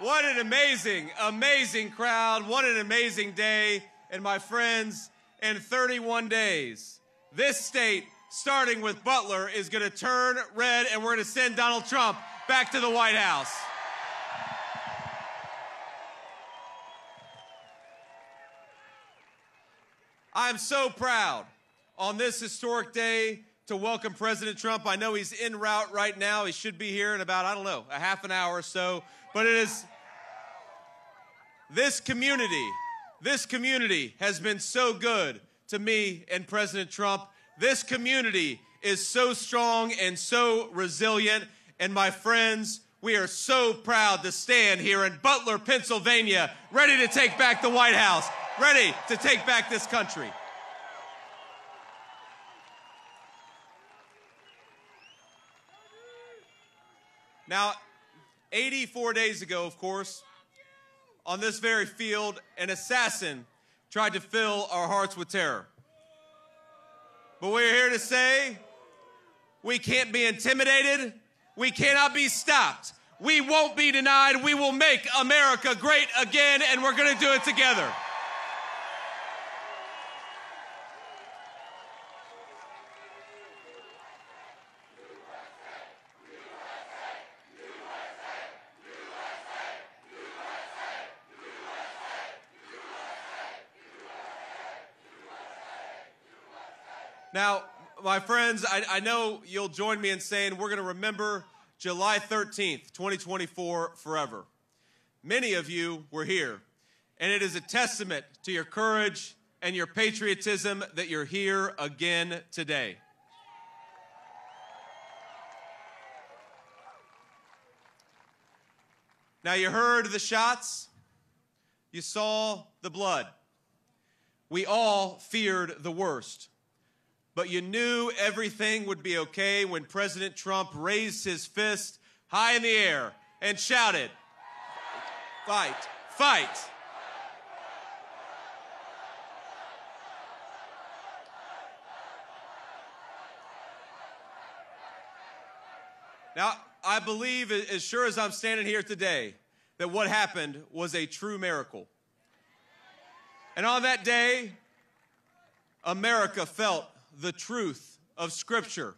What an amazing, amazing crowd. What an amazing day. And my friends, in 31 days, this state, starting with Butler, is going to turn red, and we're going to send Donald Trump back to the White House. I am so proud on this historic day to welcome President Trump. I know he's en route right now. He should be here in about, I don't know, a half an hour or so. But it is this community has been so good to me and President Trump. This community is so strong and so resilient. And my friends, we are so proud to stand here in Butler, Pennsylvania, ready to take back the White House, ready to take back this country. Now, 84 days ago, of course, on this very field, an assassin tried to fill our hearts with terror. But we're here to say we can't be intimidated. We cannot be stopped. We won't be denied. We will make America great again, and we're going to do it together. Now, my friends, I know you'll join me in saying we're going to remember July 13th, 2024 forever. Many of you were here, and it is a testament to your courage and your patriotism that you're here again today. Now, you heard the shots. You saw the blood. We all feared the worst. But you knew everything would be okay when President Trump raised his fist high in the air and shouted, "Fight, fight." Now, I believe, as sure as I'm standing here today, that what happened was a true miracle. And on that day, America felt the truth of Scripture.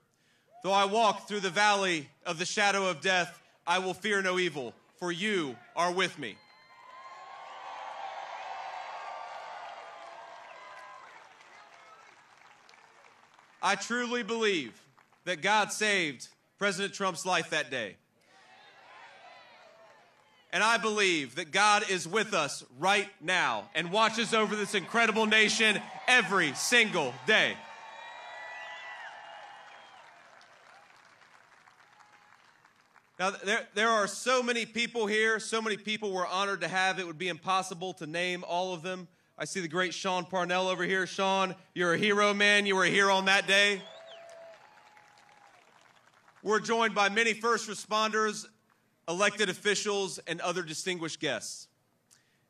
Though I walk through the valley of the shadow of death, I will fear no evil, for you are with me. I truly believe that God saved President Trump's life that day. And I believe that God is with us right now and watches over this incredible nation every single day. Now, there are so many people here, so many people we're honored to have. It would be impossible to name all of them. I see the great Sean Parnell over here. Sean, you're a hero, man. You were a hero on that day. We're joined by many first responders, elected officials, and other distinguished guests.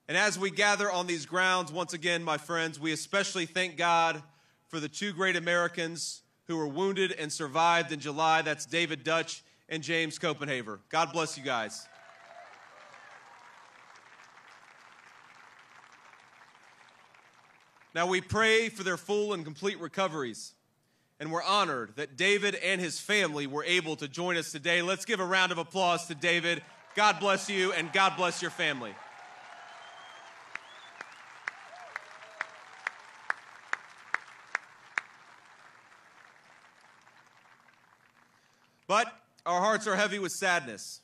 And as we gather on these grounds, once again, my friends, we especially thank God for the two great Americans who were wounded and survived in July. That's David Dutch and James Copenhaver. God bless you guys. Now, we pray for their full and complete recoveries, and we're honored that David and his family were able to join us today. Let's give a round of applause to David. God bless you, and God bless your family. But our hearts are heavy with sadness,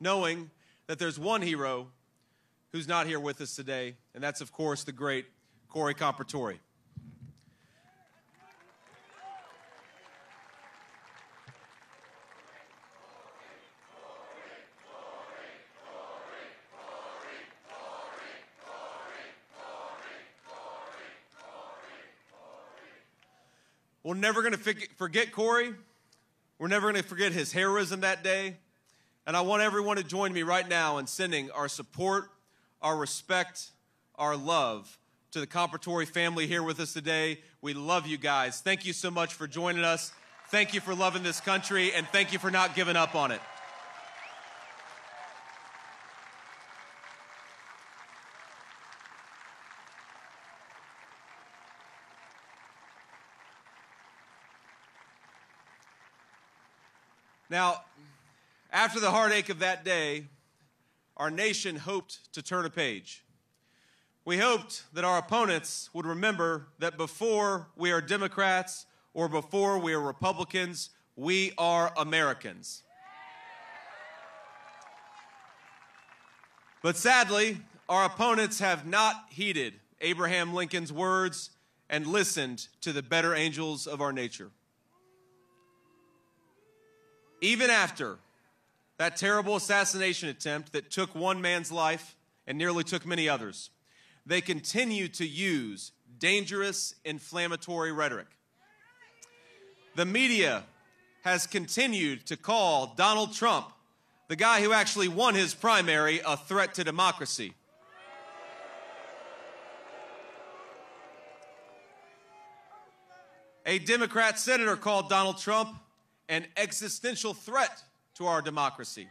knowing that there's one hero who's not here with us today, and that's, of course, the great Corey Comperatore. We're never going to forget Corey. We're never going to forget his heroism that day, and I want everyone to join me right now in sending our support, our respect, our love to the Comperatore family here with us today. We love you guys. Thank you so much for joining us. Thank you for loving this country, and thank you for not giving up on it. Now, after the heartache of that day, our nation hoped to turn a page. We hoped that our opponents would remember that before we are Democrats or before we are Republicans, we are Americans. But sadly, our opponents have not heeded Abraham Lincoln's words and listened to the better angels of our nature. Even after that terrible assassination attempt that took one man's life and nearly took many others, they continue to use dangerous inflammatory rhetoric. The media has continued to call Donald Trump, the guy who actually won his primary, a threat to democracy. A Democrat senator called Donald Trump an existential threat to our democracy.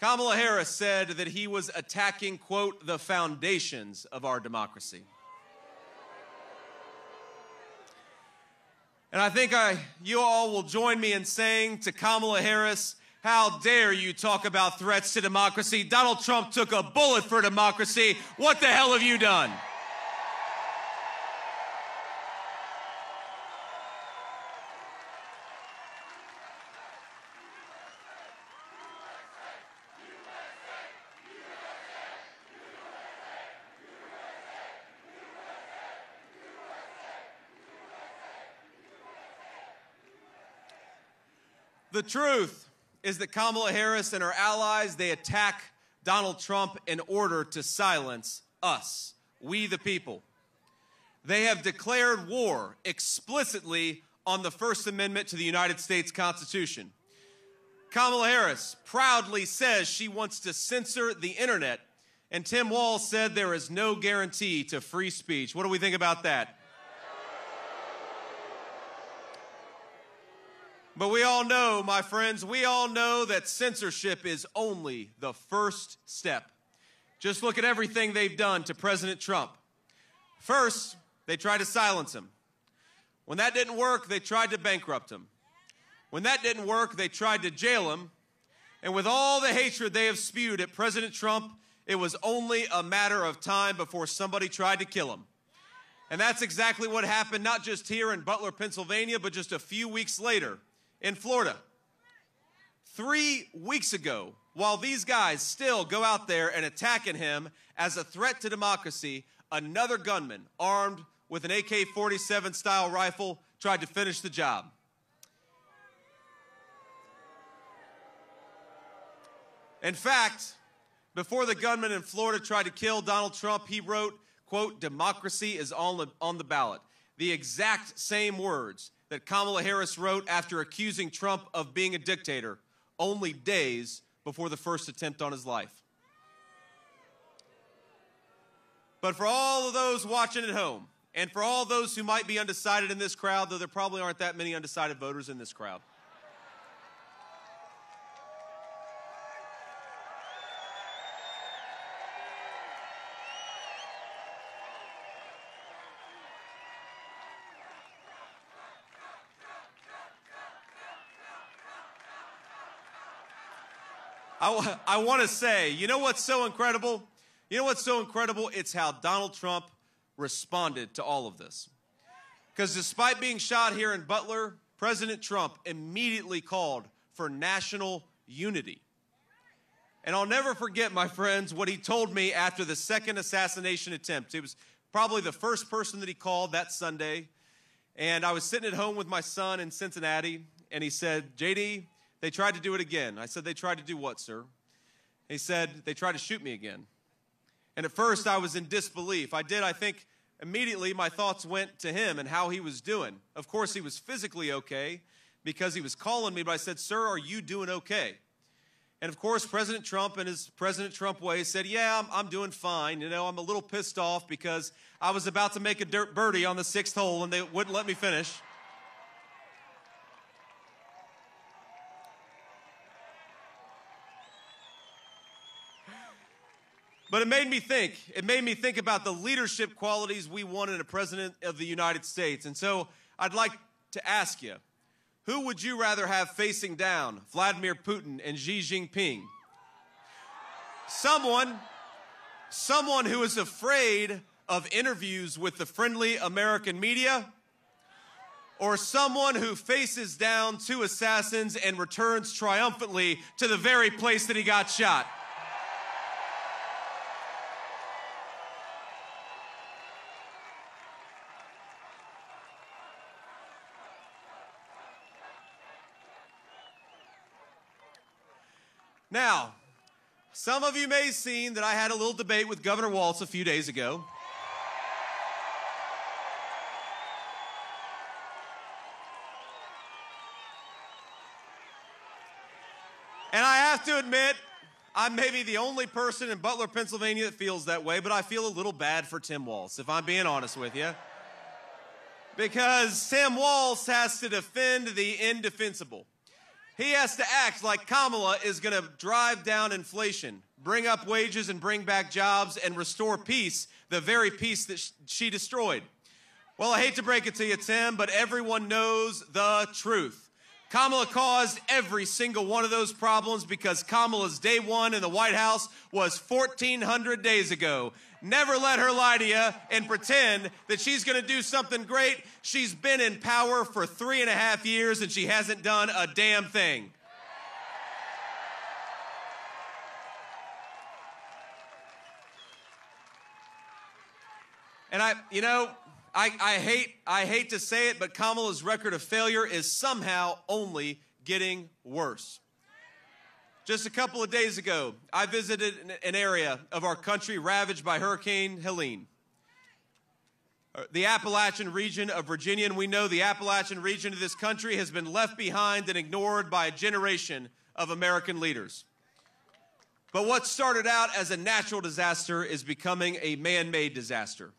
Kamala Harris said that he was attacking, quote, the foundations of our democracy. And I think you all will join me in saying to Kamala Harris, how dare you talk about threats to democracy? Donald Trump took a bullet for democracy. What the hell have you done? The truth is that Kamala Harris and her allies, they attack Donald Trump in order to silence us, we the people. They have declared war explicitly on the First Amendment to the United States Constitution. Kamala Harris proudly says she wants to censor the internet, and Tim Walz said there is no guarantee to free speech. What do we think about that? But we all know, my friends, we all know that censorship is only the first step. Just look at everything they've done to President Trump. First, they tried to silence him. When that didn't work, they tried to bankrupt him. When that didn't work, they tried to jail him. And with all the hatred they have spewed at President Trump, it was only a matter of time before somebody tried to kill him. And that's exactly what happened, not just here in Butler, Pennsylvania, but just a few weeks later in Florida. 3 weeks ago, while these guys still go out there and attacking him as a threat to democracy, another gunman armed with an AK-47 style rifle tried to finish the job. In fact, before the gunman in Florida tried to kill Donald Trump, he wrote, quote, democracy is on the ballot. The exact same words that Kamala Harris wrote after accusing Trump of being a dictator only days before the first attempt on his life. But for all of those watching at home, and for all those who might be undecided in this crowd, though there probably aren't that many undecided voters in this crowd, I want to say, you know what's so incredible? You know what's so incredible? It's how Donald Trump responded to all of this. Because despite being shot here in Butler, President Trump immediately called for national unity. And I'll never forget, my friends, what he told me after the second assassination attempt. He was probably the first person that he called that Sunday. And I was sitting at home with my son in Cincinnati, and he said, JD, they tried to do it again. I said, they tried to do what, sir? He said, they tried to shoot me again. And at first, I was in disbelief. I think, immediately my thoughts went to him and how he was doing. Of course, he was physically okay because he was calling me, but I said, sir, are you doing okay? And of course, President Trump, in his President Trump way, said, yeah, I'm doing fine. You know, I'm a little pissed off because I was about to make a dirt birdie on the 6th hole and they wouldn't let me finish. But it made me think about the leadership qualities we want in a president of the United States. And so I'd like to ask you, who would you rather have facing down, Vladimir Putin and Xi Jinping? Someone who is afraid of interviews with the friendly American media, or someone who faces down two assassins and returns triumphantly to the very place that he got shot? Now, some of you may have seen that I had a little debate with Governor Walz a few days ago. And I have to admit, I'm maybe the only person in Butler, Pennsylvania that feels that way, but I feel a little bad for Tim Walz, if I'm being honest with you. Because Tim Walz has to defend the indefensible. He has to act like Kamala is going to drive down inflation, bring up wages and bring back jobs, and restore peace, the very peace that she destroyed. Well, I hate to break it to you, Tim, but everyone knows the truth. Kamala caused every single one of those problems because Kamala's day one in the White House was 1,400 days ago. Never let her lie to you and pretend that she's going to do something great. She's been in power for 3.5 years and she hasn't done a damn thing. And I hate to say it, but Kamala's record of failure is somehow only getting worse. Just a couple of days ago, I visited an area of our country ravaged by Hurricane Helene, the Appalachian region of Virginia, and we know the Appalachian region of this country has been left behind and ignored by a generation of American leaders. But what started out as a natural disaster is becoming a man-made disaster.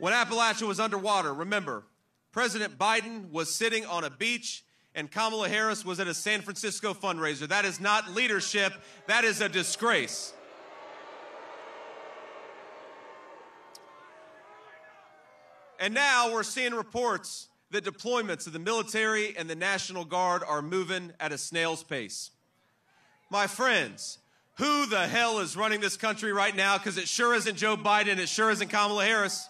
When Appalachia was underwater, remember, President Biden was sitting on a beach and Kamala Harris was at a San Francisco fundraiser. That is not leadership. That is a disgrace. And now we're seeing reports that deployments of the military and the National Guard are moving at a snail's pace. My friends, who the hell is running this country right now? Because it sure isn't Joe Biden. It sure isn't Kamala Harris.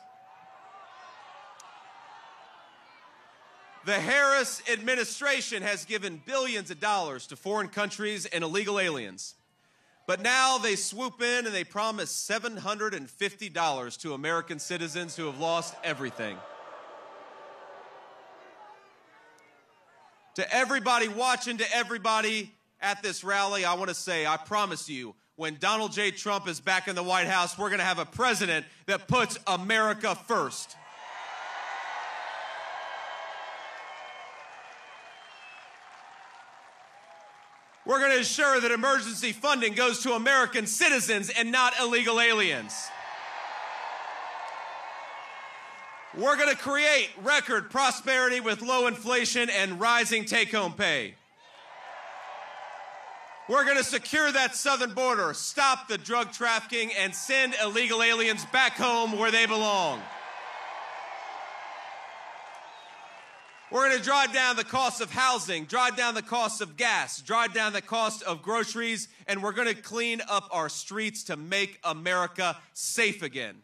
The Harris administration has given billions of dollars to foreign countries and illegal aliens. But now they swoop in and they promise $750 to American citizens who have lost everything. To everybody watching, to everybody at this rally, I want to say, I promise you, when Donald J. Trump is back in the White House, we're going to have a president that puts America first. We're going to ensure that emergency funding goes to American citizens and not illegal aliens. We're going to create record prosperity with low inflation and rising take-home pay. We're going to secure that southern border, stop the drug trafficking, and send illegal aliens back home where they belong. We're going to drive down the cost of housing, drive down the cost of gas, drive down the cost of groceries, and we're going to clean up our streets to make America safe again.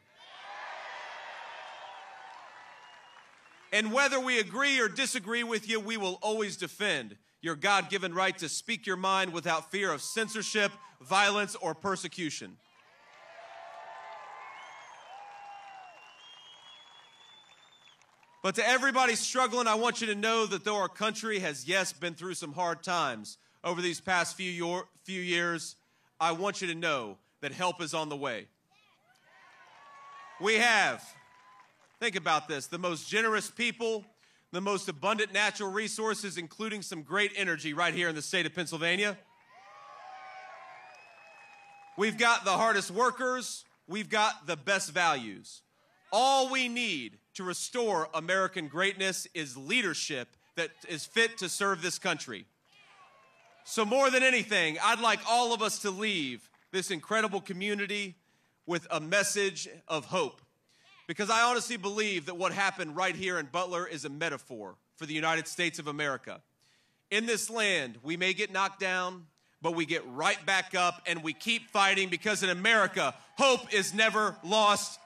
And whether we agree or disagree with you, we will always defend your God-given right to speak your mind without fear of censorship, violence, or persecution. But to everybody struggling, I want you to know that though our country has, yes, been through some hard times over these past few years, I want you to know that help is on the way. We have, think about this, the most generous people, the most abundant natural resources, including some great energy right here in the state of Pennsylvania. We've got the hardest workers. We've got the best values. All we need to restore American greatness is leadership that is fit to serve this country. So more than anything, I'd like all of us to leave this incredible community with a message of hope, because I honestly believe that what happened right here in Butler is a metaphor for the United States of America. In this land, we may get knocked down, but we get right back up and we keep fighting, because in America, hope is never lost.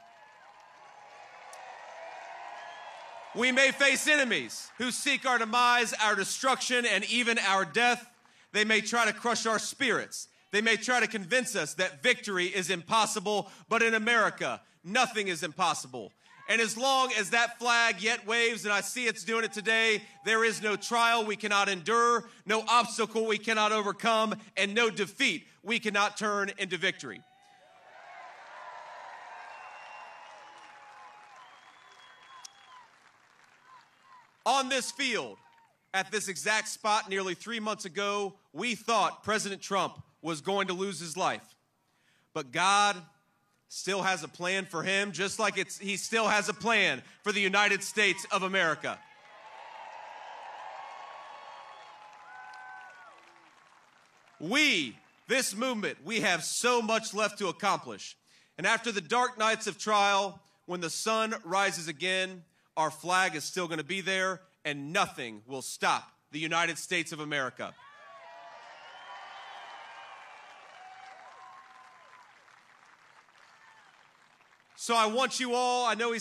We may face enemies who seek our demise, our destruction, and even our death. They may try to crush our spirits. They may try to convince us that victory is impossible, but in America, nothing is impossible. And as long as that flag yet waves, and I see it's doing it today, there is no trial we cannot endure, no obstacle we cannot overcome, and no defeat we cannot turn into victory. On this field, at this exact spot nearly 3 months ago, we thought President Trump was going to lose his life. But God still has a plan for him, just like he still has a plan for the United States of America. We, this movement, we have so much left to accomplish. And after the dark nights of trial, when the sun rises again, our flag is still going to be there, and nothing will stop the United States of America. So I want you all, I know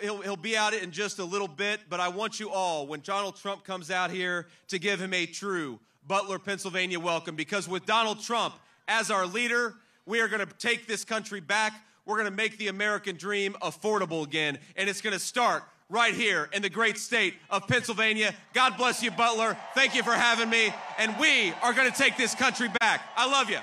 he'll be at it in just a little bit, but I want you all, when Donald Trump comes out here, to give him a true Butler, Pennsylvania welcome, because with Donald Trump as our leader, we are going to take this country back. We're going to make the American dream affordable again, and it's going to start right here in the great state of Pennsylvania. God bless you, Butler. Thank you for having me, and we are going to take this country back. I love you.